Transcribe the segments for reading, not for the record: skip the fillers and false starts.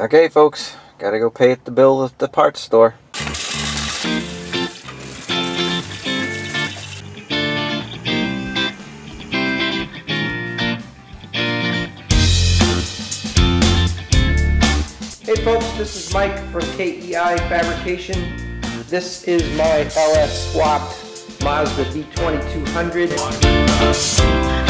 Okay folks, gotta go pay the bill at the parts store. Hey folks, this is Mike from KEI Fabrication. This is my LS Swap Mazda B2200.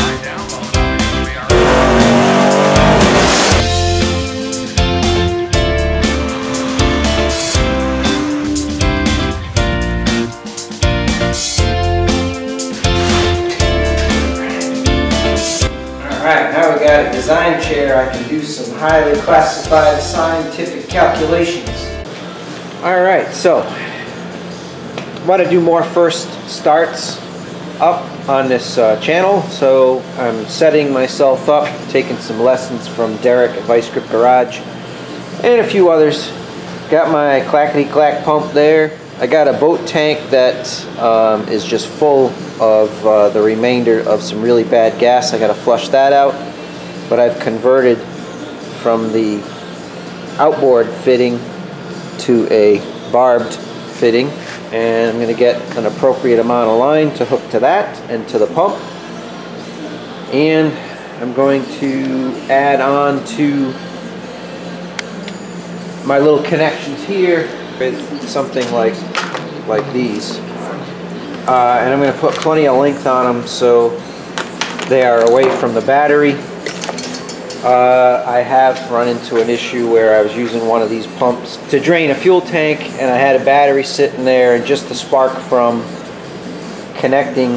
Alright, now we got a design chair. I can do some highly classified scientific calculations. Alright, so I want to do more first starts up on this channel, so I'm setting myself up, taking some lessons from Derek at Vice Grip Garage and a few others. Got my clackety-clack pump there. I got a boat tank that is just full of the remainder of some really bad gas. I got to flush that out, but I've converted from the outboard fitting to a barbed fitting, and I'm going to get an appropriate amount of line to hook to that and to the pump, and I'm going to add on to my little connections here with something like these, and I'm going to put plenty of length on them so they are away from the battery. I have run into an issue where I was using one of these pumps to drain a fuel tank, and I had a battery sitting there, and just the spark from connecting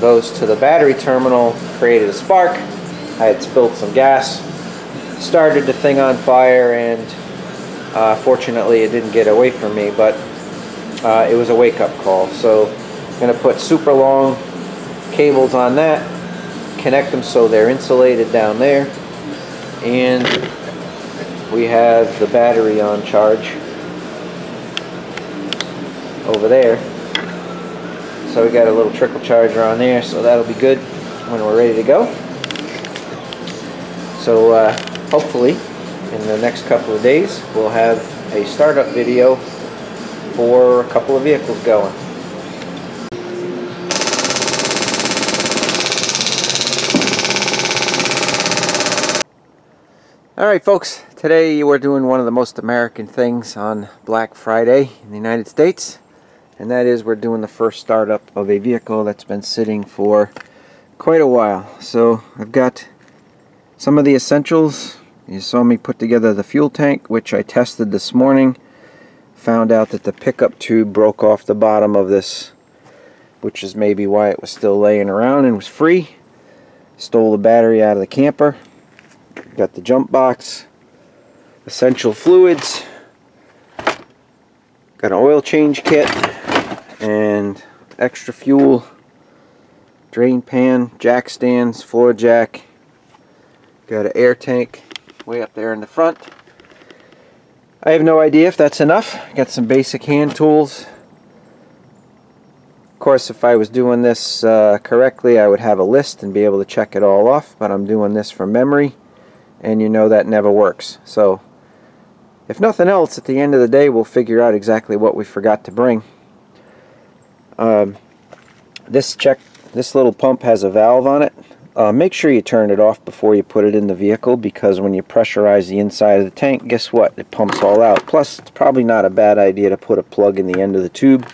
those to the battery terminal created a spark. I had spilled some gas, started the thing on fire, and fortunately it didn't get away from me, but it was a wake-up call. So I'm going to put super long cables on that, connect them so they're insulated down there, and we have the battery on charge over there, so we got a little trickle charger on there, so that'll be good when we're ready to go. So hopefully in the next couple of days we'll have a startup video for a couple of vehicles going. Alright folks, today we're doing one of the most American things on Black Friday in the United States, and that is we're doing the first startup of a vehicle that's been sitting for quite a while. So I've got some of the essentials. You saw me put together the fuel tank, which I tested this morning. Found out that the pickup tube broke off the bottom of this, which is maybe why it was still laying around and was free. Stole the battery out of the camper. Got the jump box, essential fluids, got an oil change kit, and extra fuel, drain pan, jack stands, floor jack, got an air tank way up there in the front. I have no idea if that's enough. Got some basic hand tools. Of course, if I was doing this correctly, I would have a list and be able to check it all off, but I'm doing this from memory, and you know that never works. So if nothing else, at the end of the day we'll figure out exactly what we forgot to bring. This little pump has a valve on it. Make sure you turn it off before you put it in the vehicle, because when you pressurize the inside of the tank, guess what, it pumps all out. Plus it's probably not a bad idea to put a plug in the end of the tube.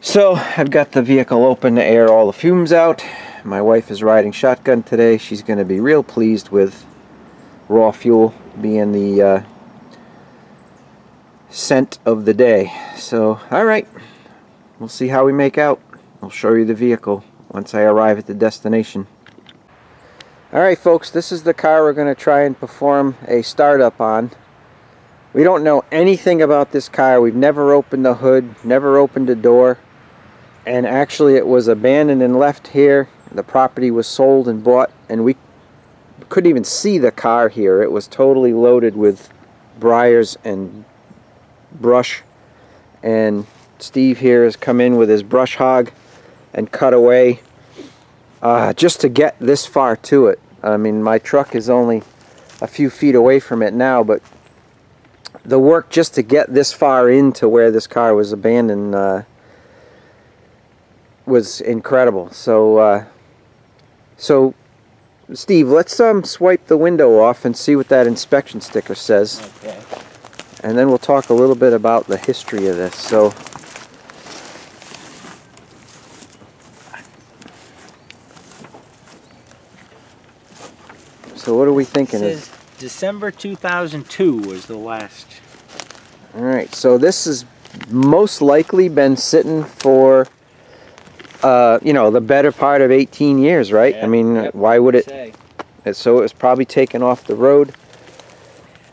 So I've got the vehicle open to air all the fumes out. My wife is riding shotgun today. She's going to be real pleased with raw fuel being the scent of the day. So, alright, we'll see how we make out. I'll show you the vehicle once I arrive at the destination. Alright folks, this is the car we're going to try and perform a startup on. We don't know anything about this car. We've never opened the hood, never opened a door, and actually it was abandoned and left here. The property was sold and bought, and we couldn't even see the car here. It was totally loaded with briars and brush, and Steve here has come in with his brush hog and cut away just to get this far to it. I mean, my truck is only a few feet away from it now, but the work just to get this far into where this car was abandoned was incredible. So so Steve, let's swipe the window off and see what that inspection sticker says. Okay. And then we'll talk a little bit about the history of this. So what are we thinking? It says December 2002 was the last. All right, so this has most likely been sitting for, you know, the better part of 18 years, right? Yeah. I mean, yep. Why would it? So it was probably taken off the road.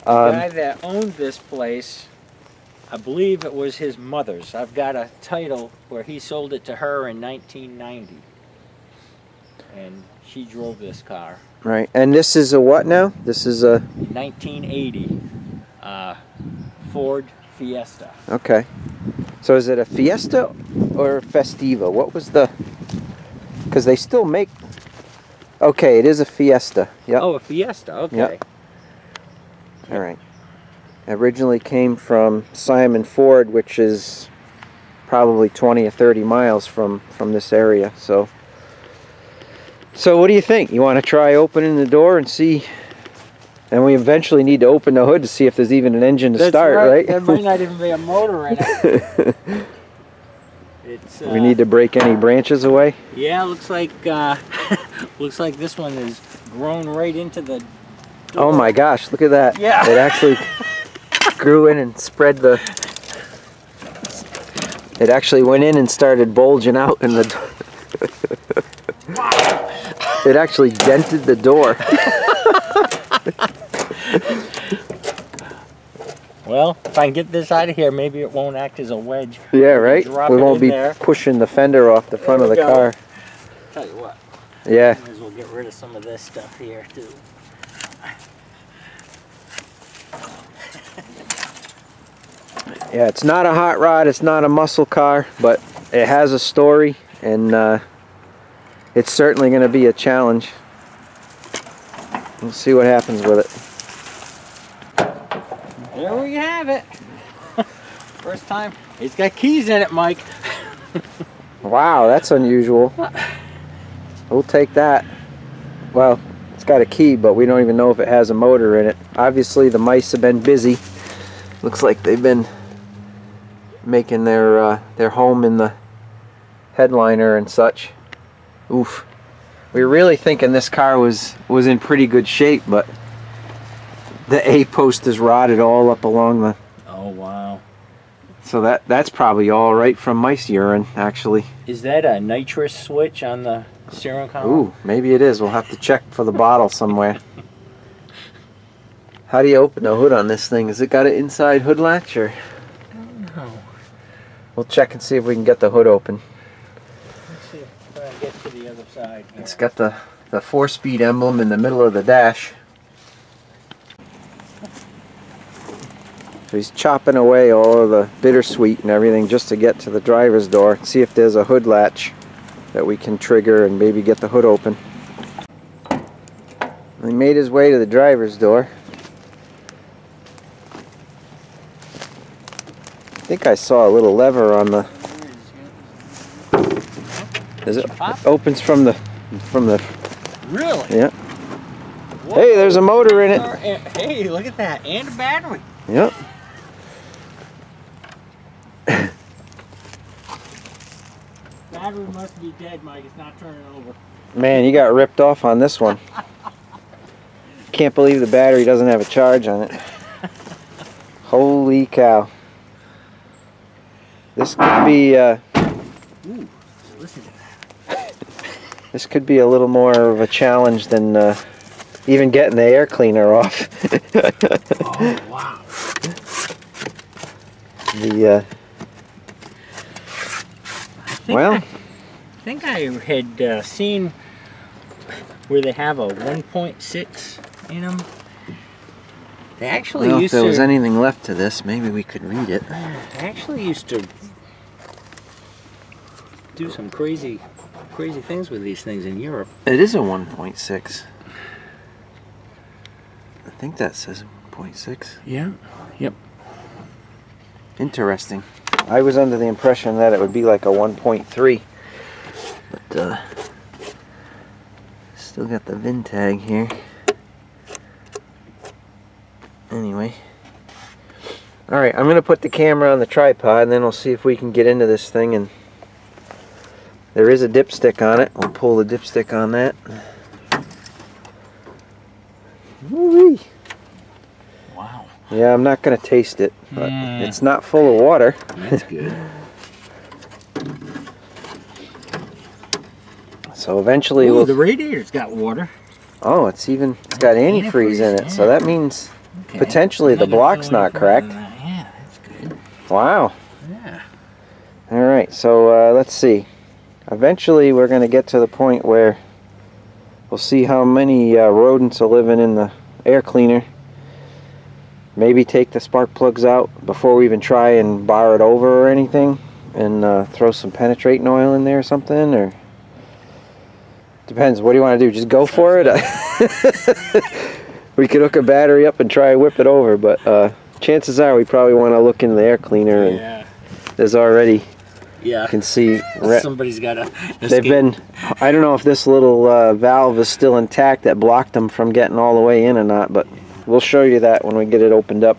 The guy that owned this place, I believe it was his mother's. I've got a title where he sold it to her in 1990. And she drove this car. Right, and this is a what now? This is a 1980 Ford Fiesta. Okay, so is it a Fiesta or a Festiva? What was the? Because they still make. Okay, it is a Fiesta. Yep. Oh, a Fiesta. Okay. Yep. All right. Originally came from Simon Ford, which is probably 20 or 30 miles from this area. So. So what do you think? You want to try opening the door and see? And we eventually need to open the hood to see if there's even an engine to start, right? There might not even be a motor in it. We need to break any branches away. Yeah, looks like looks like this one is grown right into the door. Oh my gosh! Look at that. Yeah. It actually grew in and spread the. It actually went in and started bulging out in the. Wow. It actually dented the door. Well, if I can get this out of here, maybe it won't act as a wedge. Yeah, right? We won't be pushing the fender off the front of the car. Tell you what. Yeah. Might as well get rid of some of this stuff here, too. Yeah, it's not a hot rod, it's not a muscle car, but it has a story, and it's certainly going to be a challenge. We'll see what happens with it. There we have it. First time. It's got keys in it, Mike. Wow, that's unusual. We'll take that. Well, it's got a key, but we don't even know if it has a motor in it. Obviously, the mice have been busy. Looks like they've been making their home in the headliner and such. Oof. We were really thinking this car was in pretty good shape, but the A-post is rotted all up along the... Oh, wow. So that's probably all right from mice urine, actually. Is that a nitrous switch on the steering column? Ooh, maybe it is. We'll have to check for the bottle somewhere. How do you open the hood on this thing? Has it got an inside hood latch, or...? I don't know. We'll check and see if we can get the hood open. Side here. It's got the 4-speed emblem in the middle of the dash. So he's chopping away all of the bittersweet and everything just to get to the driver's door. See if there's a hood latch that we can trigger and maybe get the hood open. He made his way to the driver's door. I think I saw a little lever on the... It opens from the Really? Yeah. Whoa. Hey, there's a motor in it. Hey, look at that, and a battery. Yep. Battery must be dead, Mike. It's not turning over. Man, you got ripped off on this one. Can't believe the battery doesn't have a charge on it. Holy cow! This could be. Ooh, listen to that. This could be a little more of a challenge than even getting the air cleaner off. Oh, wow. The, I think I had seen where they have a 1.6 in them. They actually used to... If there was anything left to this, maybe we could read it. They actually used to do some crazy things with these things in Europe. It is a 1.6. I think that says 0.6. Yeah. Yep. Interesting. I was under the impression that it would be like a 1.3, but still got the VIN tag here. Anyway, all right, I'm gonna put the camera on the tripod and then we'll see if we can get into this thing. And there is a dipstick on it. We'll pull the dipstick on that. Woo-wee. Wow. Yeah, I'm not gonna taste it, but it's not full of water. That's good. So eventually, ooh, we'll... the radiator's got water. Oh, it's even, it's got antifreeze in it, yeah. So that means okay. Potentially the block's not cracked. Yeah, that's good. Wow. Yeah. All right, so let's see. Eventually, we're going to get to the point where we'll see how many rodents are living in the air cleaner. Maybe take the spark plugs out before we even try and bar it over or anything, and throw some penetrating oil in there or something. Or depends. What do you want to do? Just go for it. We could hook a battery up and try and whip it over, but chances are we probably want to look in the air cleaner. And yeah. There's already. Yeah. You can see somebody's got a escape. They've been, I don't know if this little valve is still intact that blocked them from getting all the way in or not, but we'll show you that when we get it opened up.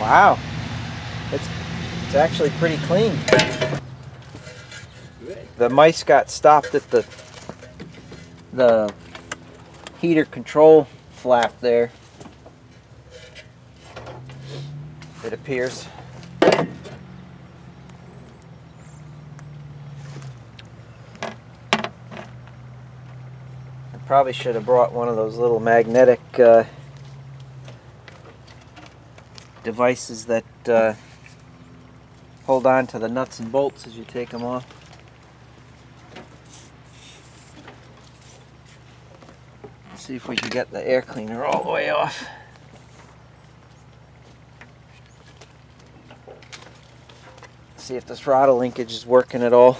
Wow, it's actually pretty clean. The mice got stopped at the heater control flap there, it appears. I probably should have brought one of those little magnetic devices that hold on to the nuts and bolts as you take them off. Let's see if we can get the air cleaner all the way off. Let's see if the throttle linkage is working at all.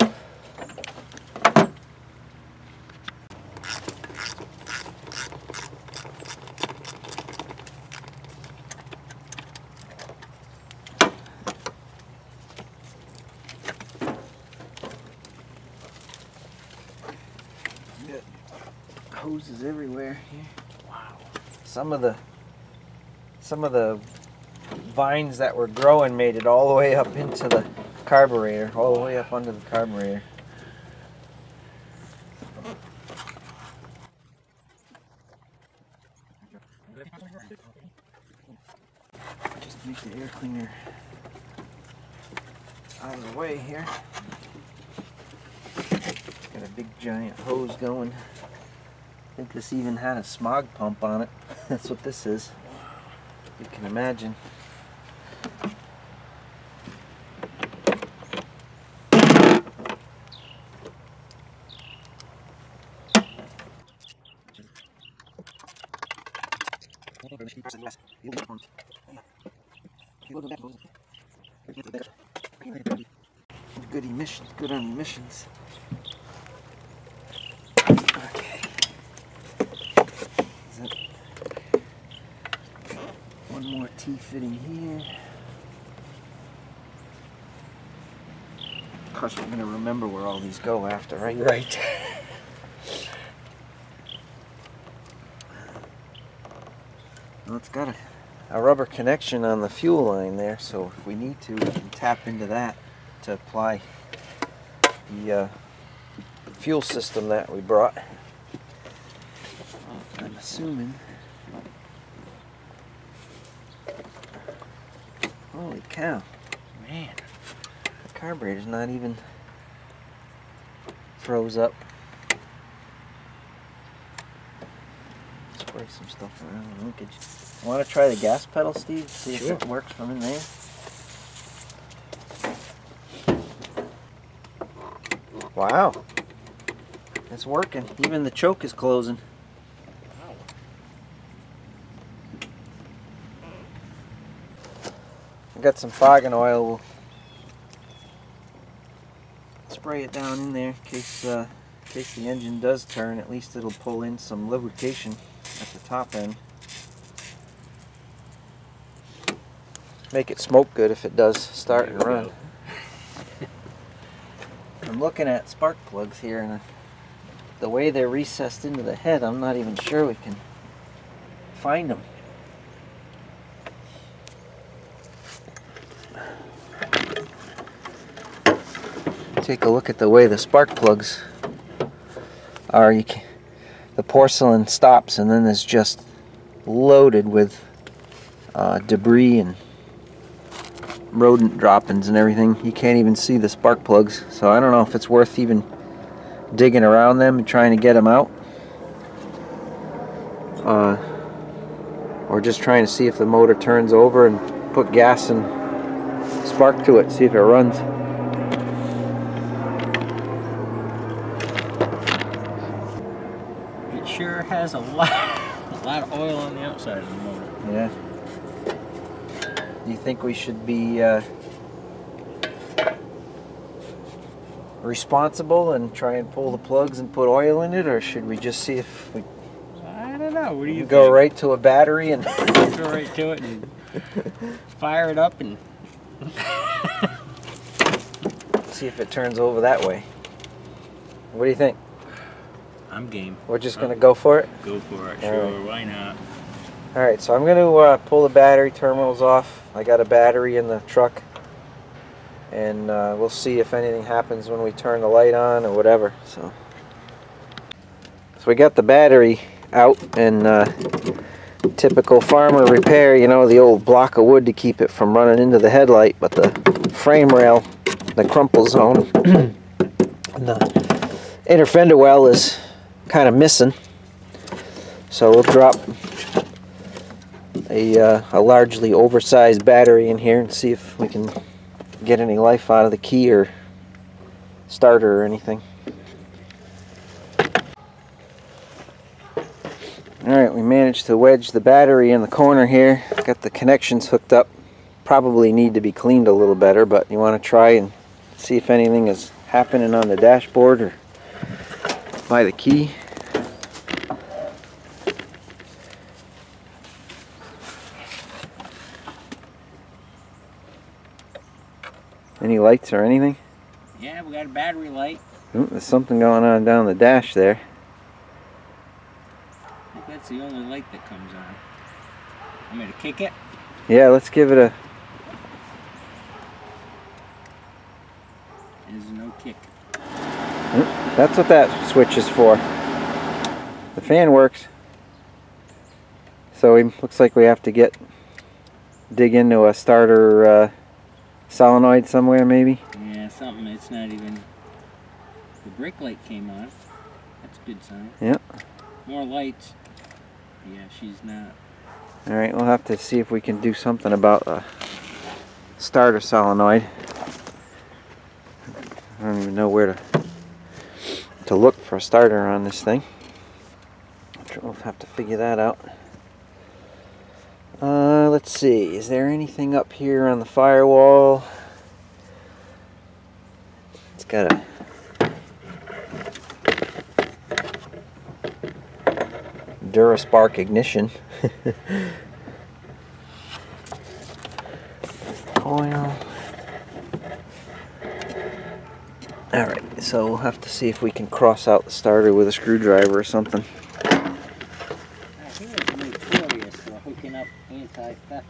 Hoses everywhere here. Wow. Some of the vines that were growing made it all the way up into the carburetor, all the way up under the carburetor. Just make the air cleaner out of the way here. Got a big giant hose going. I think this even had a smog pump on it. That's what this is. You can imagine. Good emissions, good on emissions. Fitting here. Of course, we're going to remember where all these go after, right? Right. Well, it's got a rubber connection on the fuel line there, so if we need to, we can tap into that to apply the fuel system that we brought. I'm assuming. Holy cow. Man. The carburetor's not even froze up. Spray some stuff around. Look at you. Want to try the gas pedal, Steve? See if it works from in there. Wow, it's working. Even the choke is closing. Wow. I got some fogging oil. We'll spray it down in there in case the engine does turn. At least it'll pull in some lubrication at the top end. Make it smoke good if it does start and run. I'm looking at spark plugs here, and the way they're recessed into the head, I'm not even sure we can find them. Take a look at the way the spark plugs are. You can, the porcelain stops, and then it's just loaded with debris and rodent droppings and everything. You can't even see the spark plugs, so I don't know if it's worth even digging around them and trying to get them out, or just trying to see if the motor turns over and put gas and spark to it, see if it runs. It sure has a lot of oil on the outside of the motor. Yeah. Do you think we should be responsible and try and pull the plugs and put oil in it, or should we just see if we? I don't know. What do you go think? Right to a battery and go right to it and fire it up and see if it turns over that way. What do you think? I'm game. We're just gonna go for it. Go for it. Sure. Right. Why not? All right, so I'm going to pull the battery terminals off. I got a battery in the truck, and we'll see if anything happens when we turn the light on or whatever. So we got the battery out, and typical farmer repair, you know, the old block of wood to keep it from running into the headlight, but the frame rail, the crumple zone, and the inner fender well is kind of missing. So we'll drop a largely oversized battery in here and see if we can get any life out of the key or starter or anything. Alright, we managed to wedge the battery in the corner here. Got the connections hooked up. Probably need to be cleaned a little better, but you want to try and see if anything is happening on the dashboard or by the key. Any lights or anything? Yeah, we got a battery light. Ooh, there's something going on down the dash there. I think that's the only light that comes on. I'm going to kick it. Yeah, let's give it a... There's no kick. Ooh, that's what that switch is for. The fan works. So it looks like we have to dig into a starter... solenoid somewhere, maybe? Yeah, something. It's not even... The brake light came on. That's a good sign. Yep. More lights. Yeah, she's not... Alright, we'll have to see if we can do something about the starter solenoid. I don't even know where to look for a starter on this thing. We'll have to figure that out. Let's see, is there anything up here on the firewall? It's got a... DuraSpark ignition. Oil. Alright, so we'll have to see if we can cross out the starter with a screwdriver or something. Anti-theft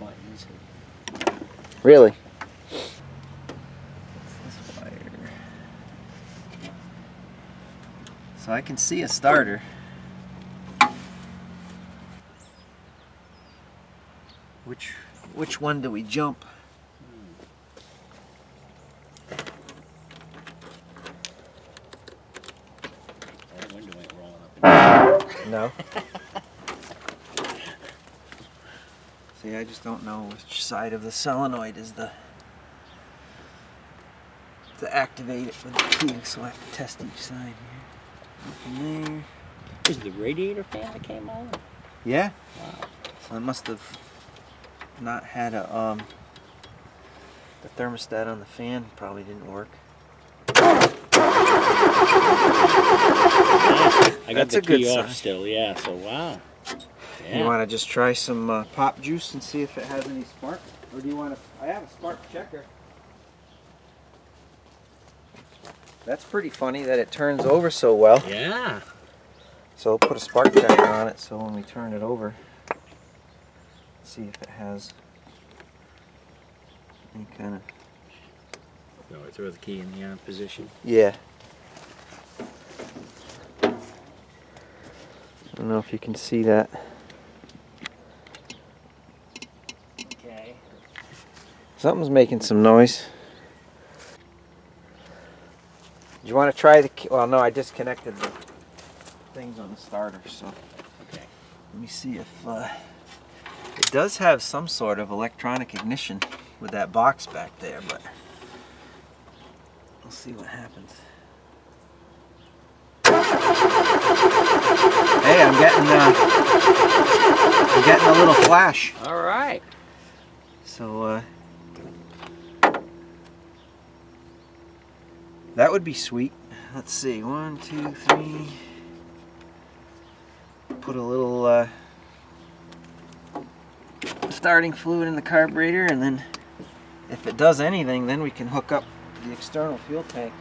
buttons. Really? So I can see a starter. Which one do we jump? No. See, I just don't know which side of the solenoid is the... to activate it with the key, so I have to test each side here. There. Is the radiator fan that came on? Yeah. Wow. So I must have not had a... the thermostat on the fan probably didn't work. I got the key off still, yeah, so wow. Yeah. You want to just try some pop juice and see if it has any spark? Or do you want to... I have a spark checker. That's pretty funny that it turns over so well. Yeah. So I'll put a spark checker on it so when we turn it over, see if it has any kind of... No, I throw the key in the on position. Yeah. I don't know if you can see that. Okay. Something's making some noise. Do you want to try the key? Well, no, I disconnected the things on the starter, so. Okay. Let me see if it does have some sort of electronic ignition with that box back there, but we'll see what happens. Hey, I'm getting a little flash. All right. So that would be sweet. Let's see, 1, 2, 3. Put a little starting fluid in the carburetor, and then if it does anything, then we can hook up the external fuel tank.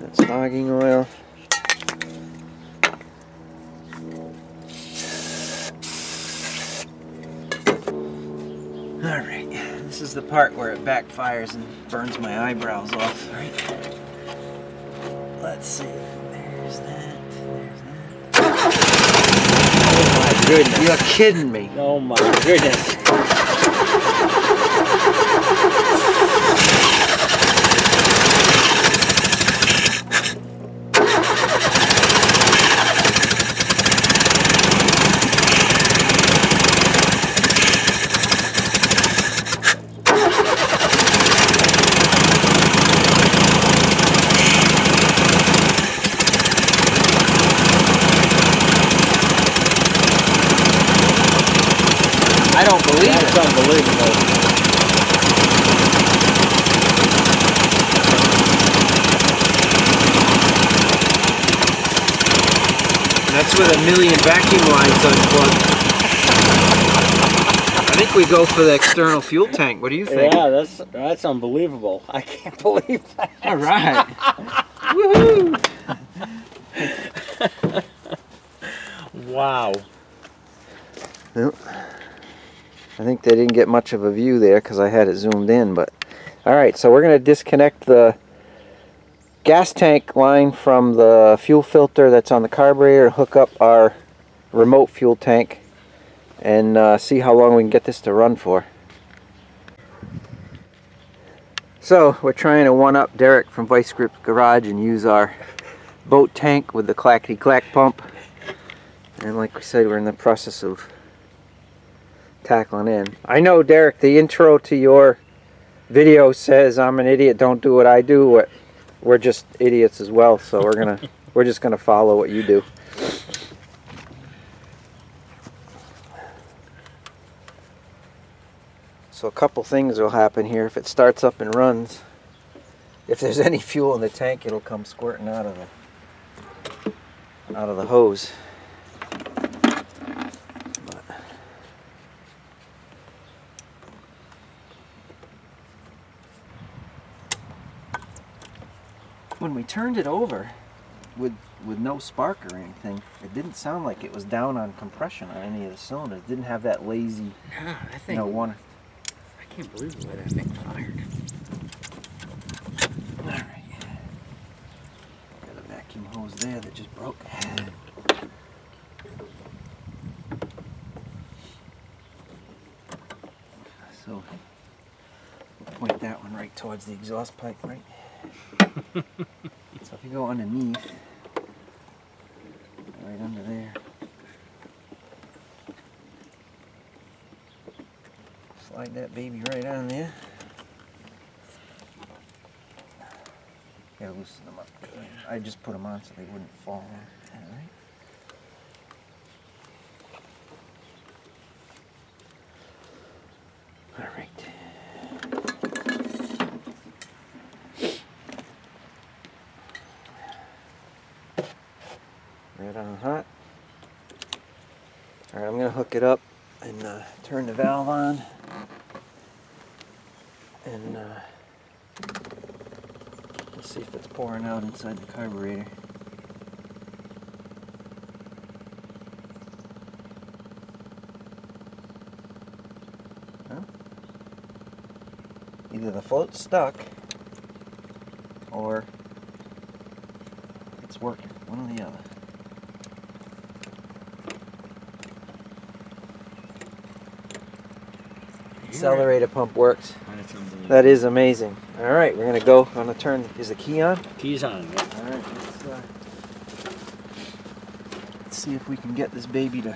That's fogging oil. Alright, this is the part where it backfires and burns my eyebrows off. Right. Let's see. There's that. There's that. Oh my goodness. You're kidding me. Oh my goodness. I don't believe it. It's unbelievable. That's with a million vacuum lines unplugged. I think we go for the external fuel tank. What do you think? Yeah, that's unbelievable. I can't believe that. All right. Woohoo! Wow. Yep. I think they didn't get much of a view there because I had it zoomed in, but... Alright, so we're going to disconnect the gas tank line from the fuel filter that's on the carburetor, hook up our remote fuel tank, and see how long we can get this to run for. So, we're trying to one-up Derek from Vice Grip Garage and use our boat tank with the clackety-clack pump. And like we said, we're in the process of tackling in. I know, Derek, the intro to your video says I'm an idiot, don't do what I do. We're just idiots as well, so we're just gonna follow what you do. So a couple things will happen here. If it starts up and runs, if there's any fuel in the tank, it'll come squirting out of the hose. When we turned it over with no spark or anything, it didn't sound like it was down on compression on any of the cylinders. It didn't have that lazy, I can't believe the way that thing fired. All right. Got a vacuum hose there that just broke. So we'll point that one right towards the exhaust pipe, right? So if you go underneath, right under there, slide that baby right on there. Gotta loosen them up. I just put them on so they wouldn't fall. Alright. It up and turn the valve on and let's see if it's pouring out inside the carburetor. Well, either the float's stuck or it's working, one or the other. Accelerator pump works. That is amazing. All right, we're gonna go on the turn. Is the key on? Key's on. Yeah. All right, let's see if we can get this baby to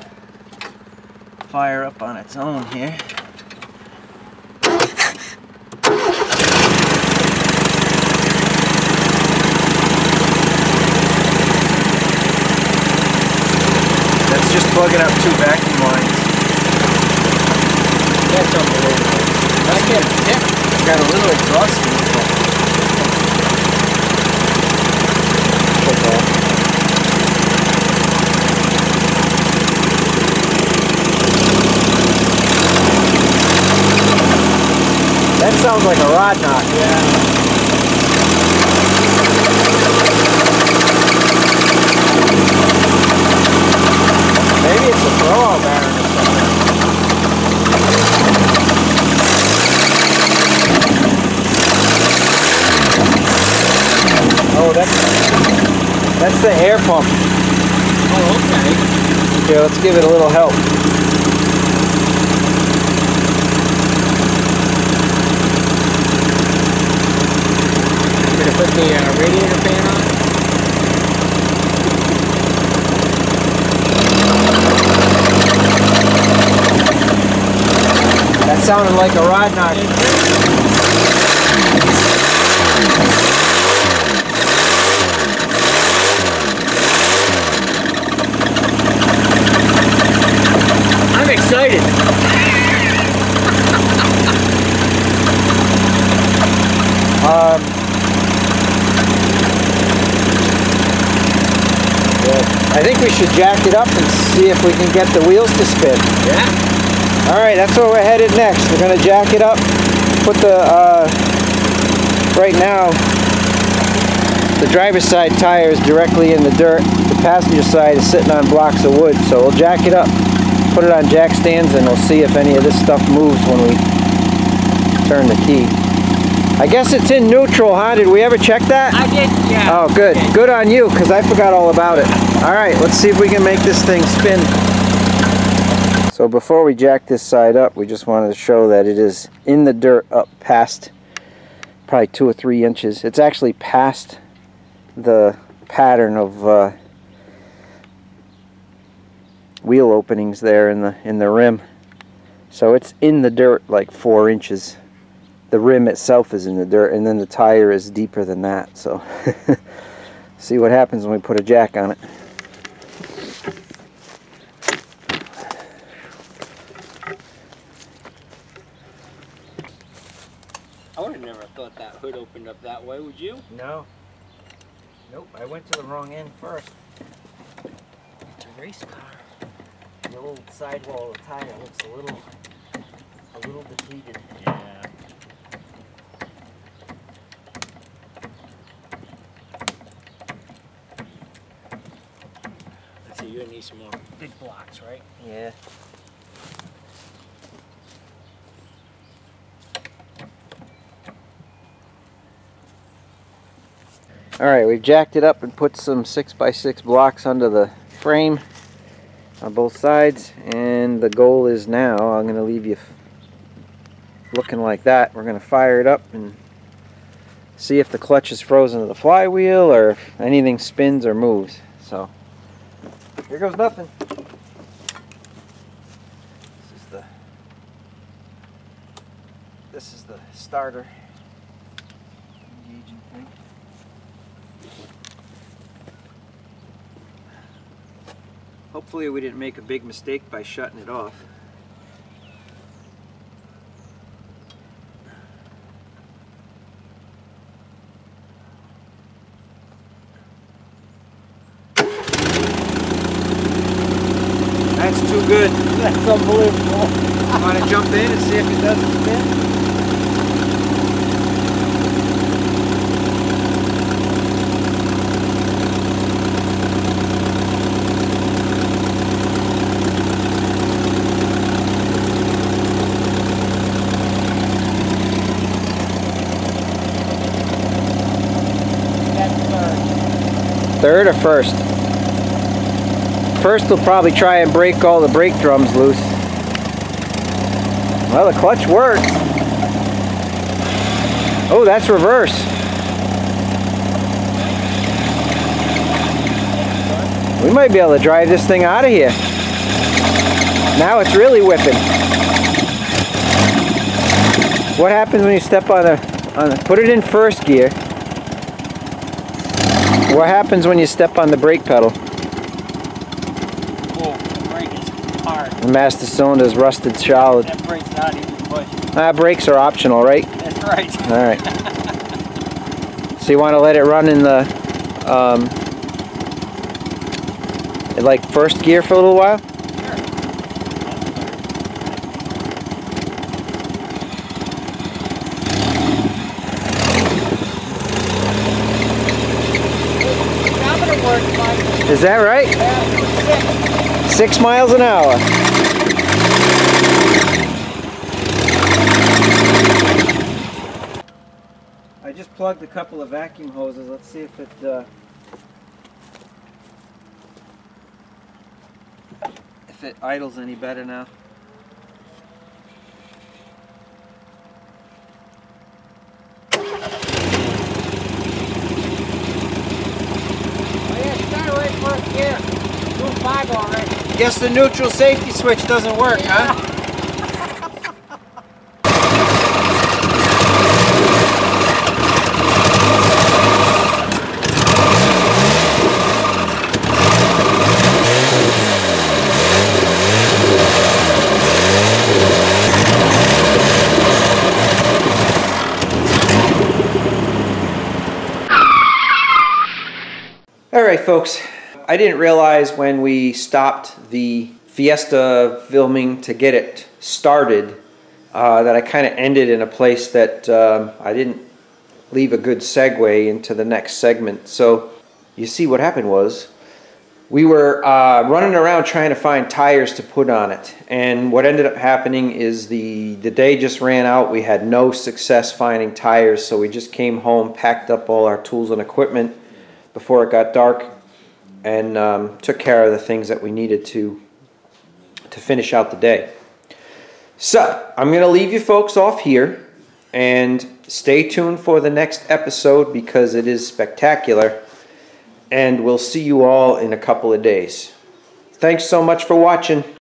fire up on its own here. That's just plugging up two vacuum lines. That's unbelievable. I can't pick. I've got a little exhaust in it. That sounds like a rod knock. Yeah. Maybe it's a throw-all baron or something. Oh, that's the air pump. Oh, okay. Here, let's give it a little help. I'm gonna put the radiator fan on. That sounded like a rod knock. Excited. I think we should jack it up and see if we can get the wheels to spin. Yeah. All right, that's where we're headed next. We're gonna jack it up, put the right now the driver's side tire is directly in the dirt. The passenger side is sitting on blocks of wood, so we'll jack it up. Put it on jack stands and we'll see if any of this stuff moves when we turn the key. I guess it's in neutral, huh? Did we ever check that? I did, yeah. Oh, good. Okay. Good on you, because I forgot all about it. All right, let's see if we can make this thing spin. So before we jack this side up, we just wanted to show that it is in the dirt up past probably 2 or 3 inches. It's actually past the pattern of wheel openings there in the rim, so it's in the dirt like 4 inches. The rim itself is in the dirt, and then the tire is deeper than that. So see what happens when we put a jack on it. I would have never thought that hood opened up that way, would you? No. Nope, I went to the wrong end first. It's a race car. The little sidewall of the tire looks a little depleted. Yeah. Let's see, you're gonna need some more big blocks, right? Yeah. All right, we've jacked it up and put some 6x6 blocks under the frame on both sides, and the goal is now, I'm going to leave you looking like that. We're going to fire it up and see if the clutch is frozen to the flywheel or if anything spins or moves. So here goes nothing. This is the starter engaging thing. Hopefully we didn't make a big mistake by shutting it off. That's too good. That's unbelievable. Want to jump in and see if it doesn't spin? Third or first? First we'll probably try and break all the brake drums loose. Well, the clutch works. Oh, that's reverse. We might be able to drive this thing out of here. Now it's really whipping. What happens when you step on the put it in first gear? What happens when you step on the brake pedal? Whoa, the brake is hard. The master cylinder is rusted solid. That brake's not even pushed. Brakes are optional, right? That's right. All right. So you want to let it run in the, like first gear for a little while? Is that right? 6 miles an hour. I just plugged a couple of vacuum hoses. Let's see if it idles any better now. Guess the neutral safety switch doesn't work, yeah. All right, folks. I didn't realize when we stopped the Fiesta filming to get it started that I kind of ended in a place that I didn't leave a good segue into the next segment. So you see what happened was we were running around trying to find tires to put on it, and what ended up happening is the day just ran out. We had no success finding tires, so we just came home, packed up all our tools and equipment before it got dark, and took care of the things that we needed to finish out the day. So I'm going to leave you folks off here, and stay tuned for the next episode because it is spectacular, and we'll see you all in a couple of days. Thanks so much for watching.